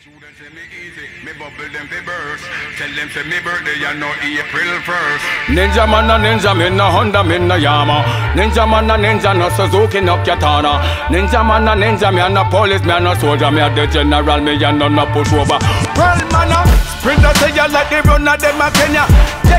Students say me easy, me bubble them they burst. Tell them say me birthday you know April 1st. Ninja man a ninja, me na Honda, me na Yamaha. Ninja man a ninja, no Suzuki, no Katana. Ninja man a ninja, me a no police, me a no soldier, me a the general, me a no pushover. Well man a sprinter say you like the runner, them a Kenya.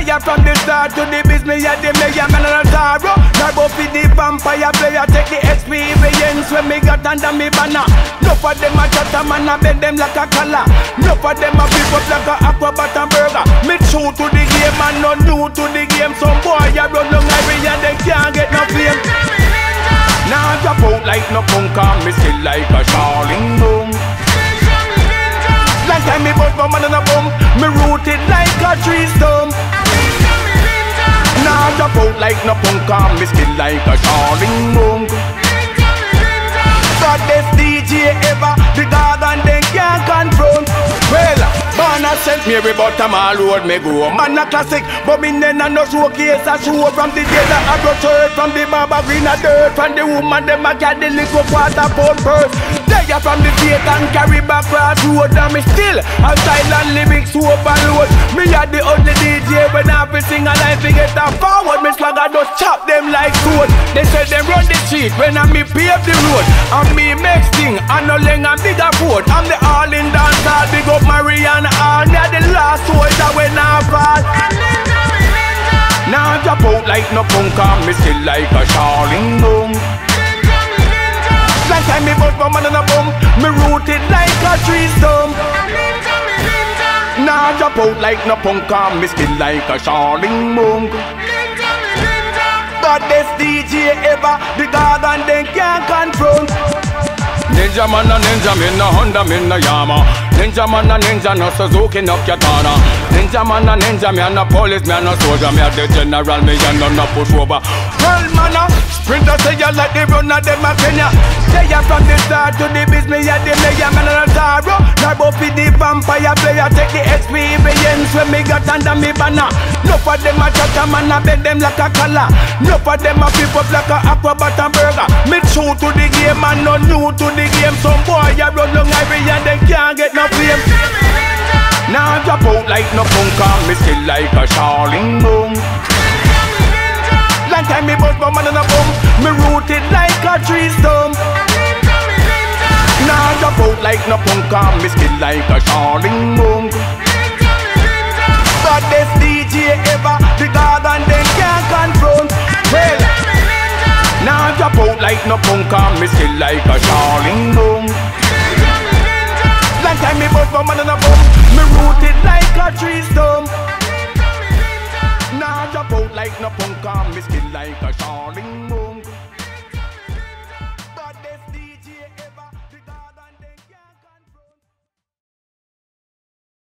They are from the start to the business, me a the mayor, man a taro. Tarbo feed the vampire player, take the XP variants when me got under me banner. No for them a chatter, man a bend them like a. No for them a beef up like a Aquabot and Burger. Me true to the game and no new to the game. Some boy a run long Marion, they can't get no flame. Now I drop out like no punk and me still like a Charling boom. Last time me bought for man on a bum, me rooted like a tree stump. Now I drop out like no punk and me still like a Charling boom. Baddest DJ ever, the dog and them can't confront. Well, man a St. Mary but I'm all road me go. Man a classic, but me nena no showcase a show. From the days that I got hurt, from the barber green a dirt, from the woman them a get the liquor quarter pound purse. They are from the state and carry back road, and me still a silent lyrics overload. Me a the only DJ when I be sing a line to get a forward. Me slugger just chop them like sword. They say them run the street when I me pave the road. Me make sting and no longer big a boat. I'm the all in dance hall, big up Marion all. Near the last soldier when I fall. Now I drop out like no punk and me still like a Charling boom. Last time me bought for man on a bum, me rooted like a tree stump. Now I drop out like no punk and me still like a Charling boom. Baddest DJ ever, the dog and them can't confront. Ninja man a ninja, me na Honda, me na Yamaha. Ninja man a ninja, no Suzuki, no Katana. Ninja man a ninja, me a no police, me a no soldier, me a the general, me a no pushover. Well man a sprinter say you like the runner, them a Kenya. They are from the start to the business, me a the mayor, man a taro. Tarbo feed the vampire player, take the XP variants when me got under me banner. No for them a chatter, man a bend them like a collar. No for them a beef up like a Aquabot and Burger. Me true to the game and no new to the game. Some boy a run long Irish and they can't get no flame. Now I drop out like no punk and me still like a Charling boom. Long time me bust for man on a bum, me rooted like a tree stump. Now I drop out like no punk and me still like a Charling boom. Baddest DJ ever, the dog and they can't confront. Well, now I drop out like no punk and me still like a Charling boom. Long time me bought for man on a bum, me rooted like a tree stump. Now I drop out like no punk and me still like a